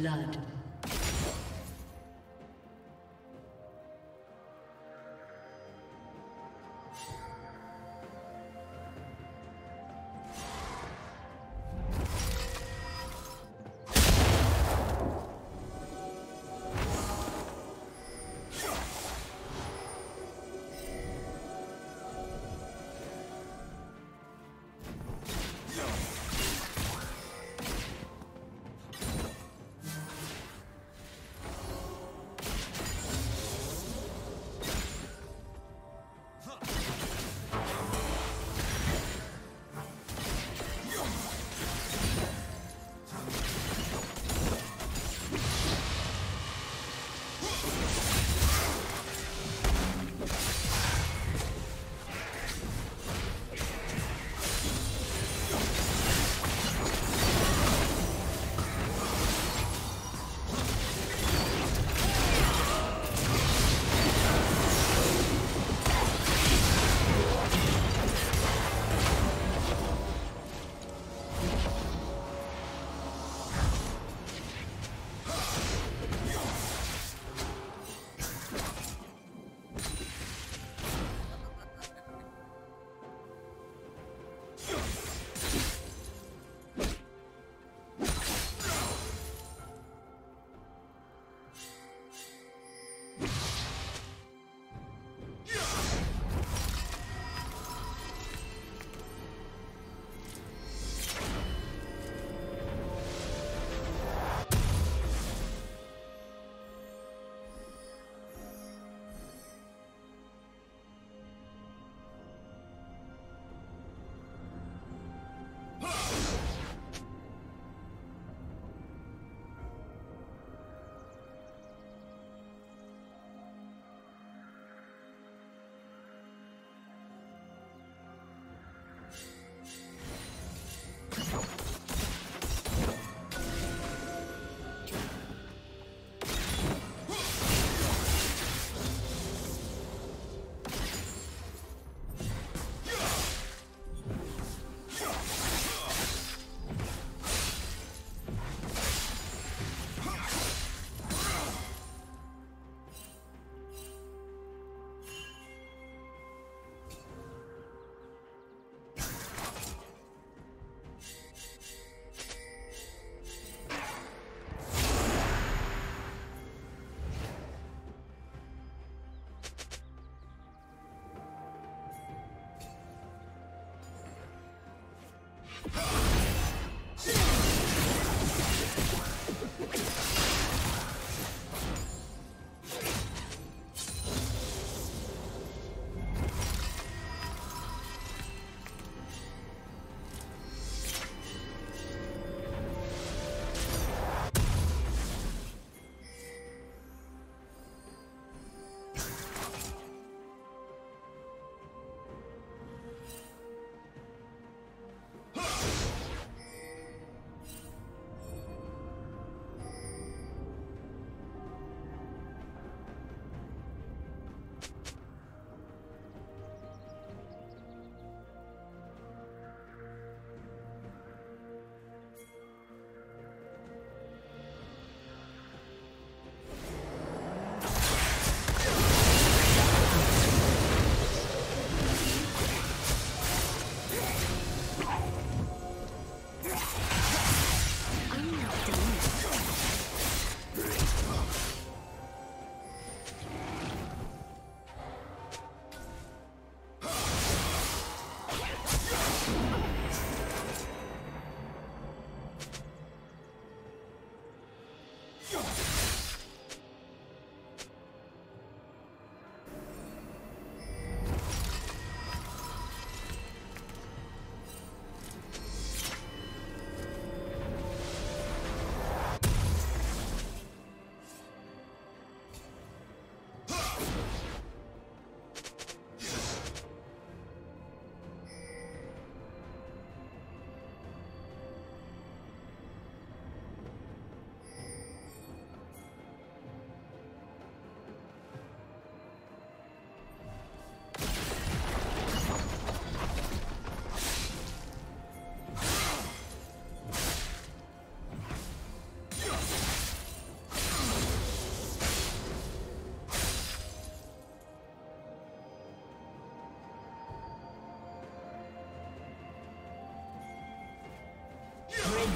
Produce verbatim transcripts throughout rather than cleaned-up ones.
blood.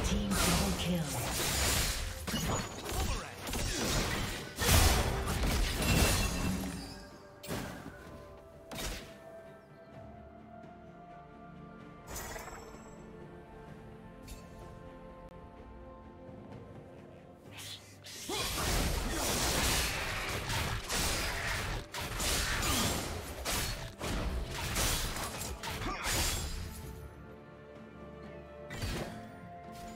Team double kill.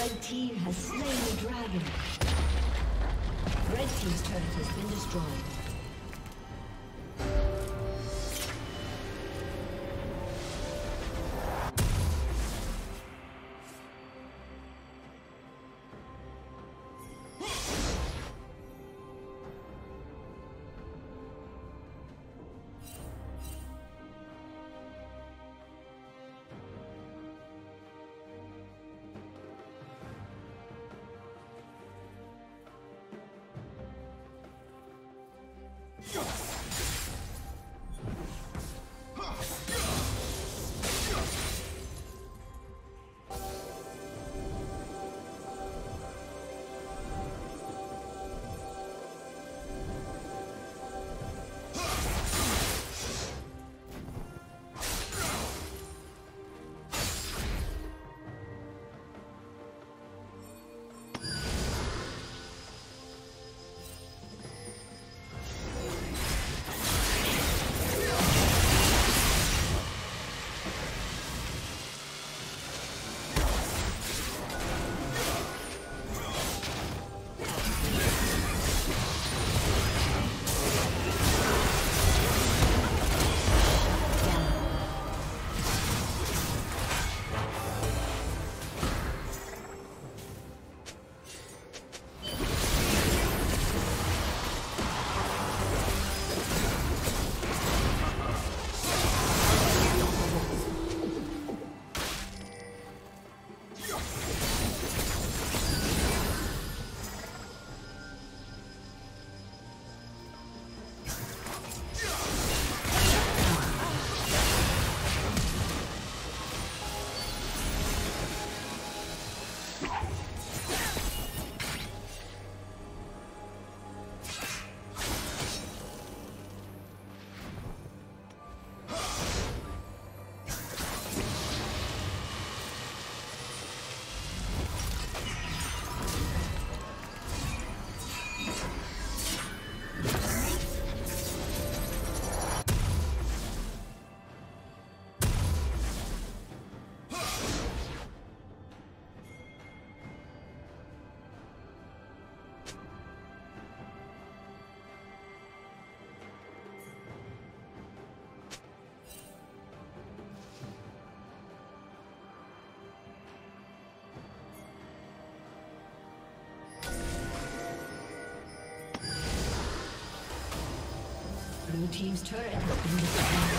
Red team has slain the dragon. Red team's turret has been destroyed. Blue team's turret has been destroyed.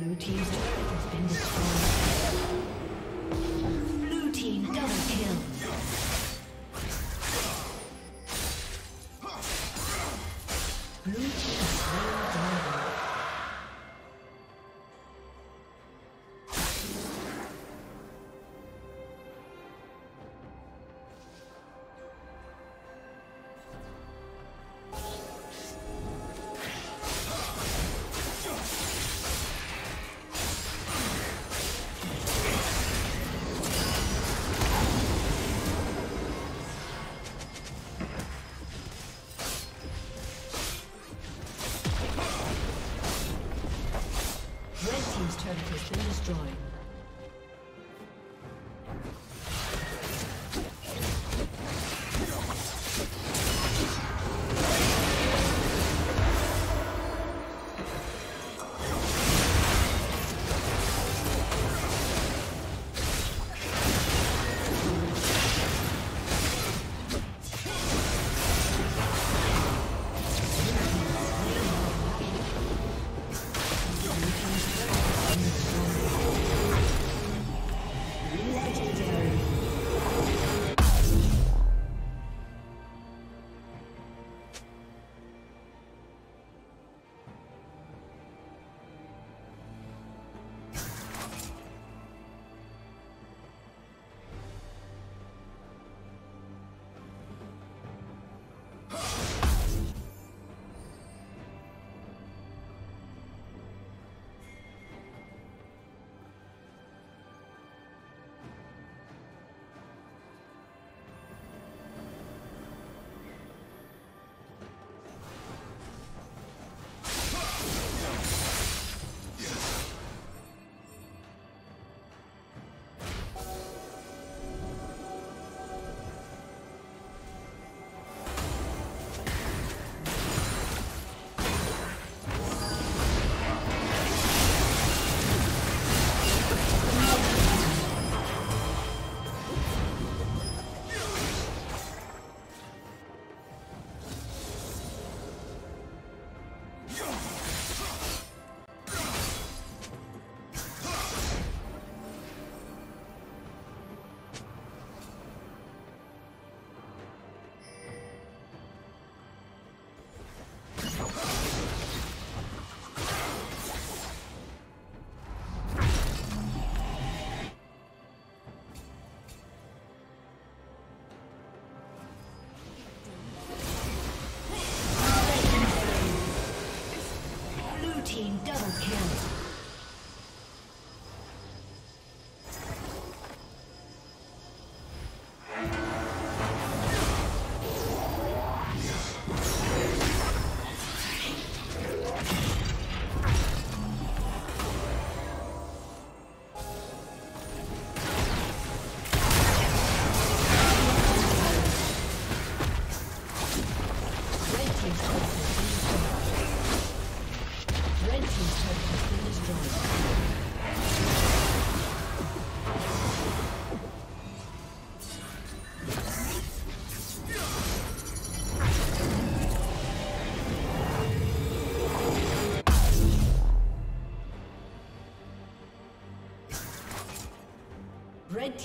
Blue team's turret has been destroyed. Blue team double kill. Blue team slain dragon. Red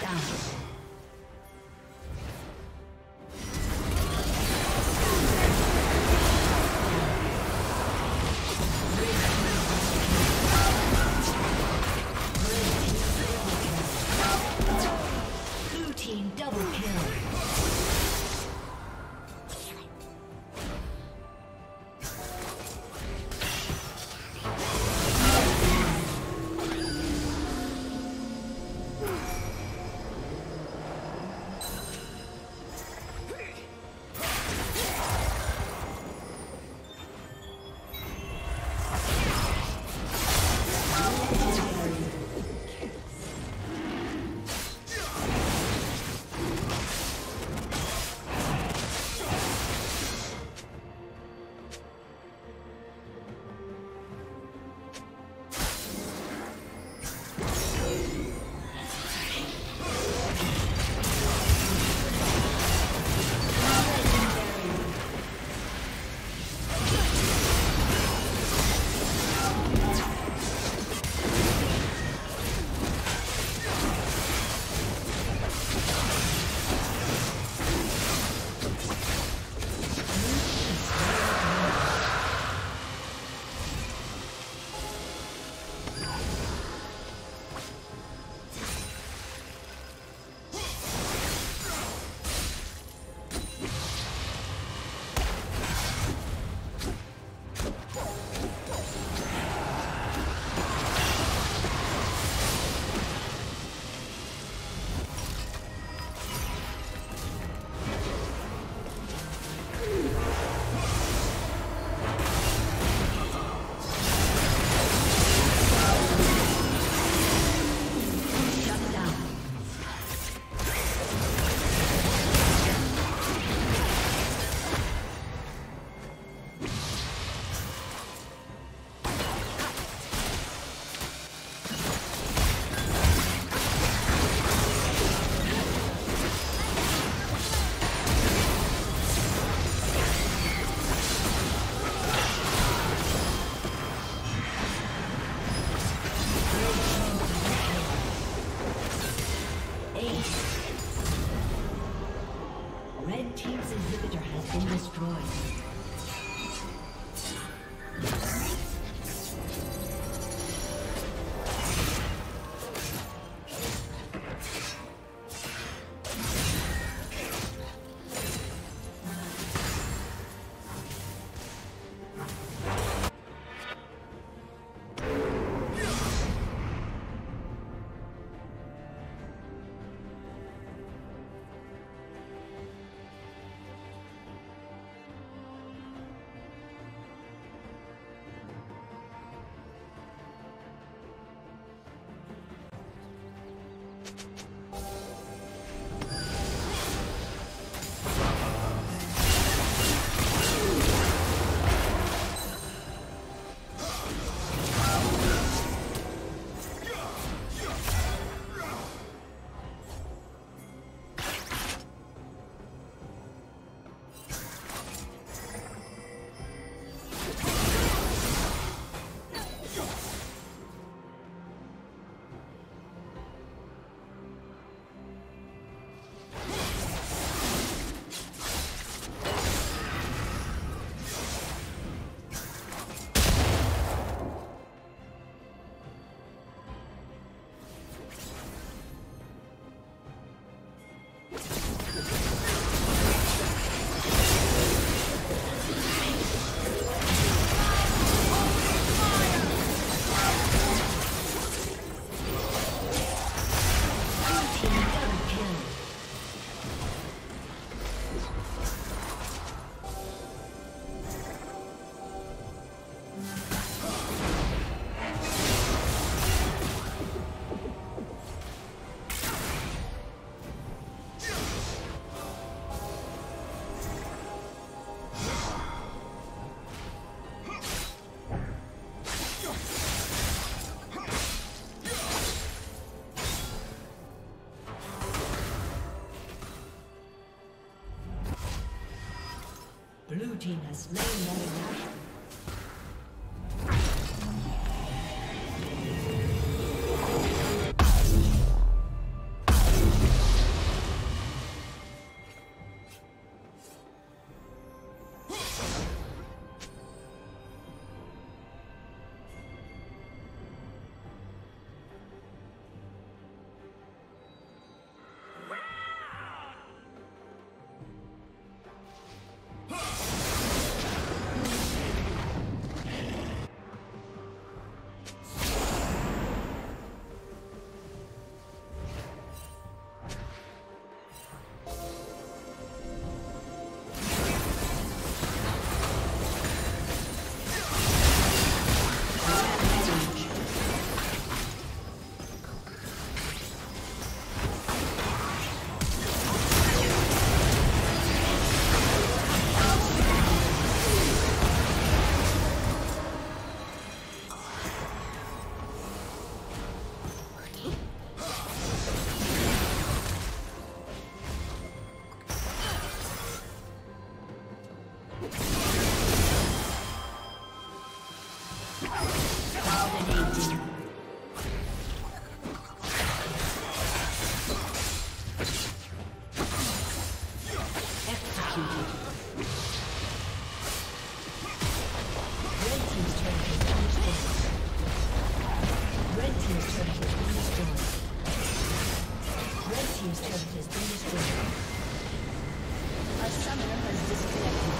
down. Blue team has slain Mother Nash. turret has been destroyed. A summoner has disconnected.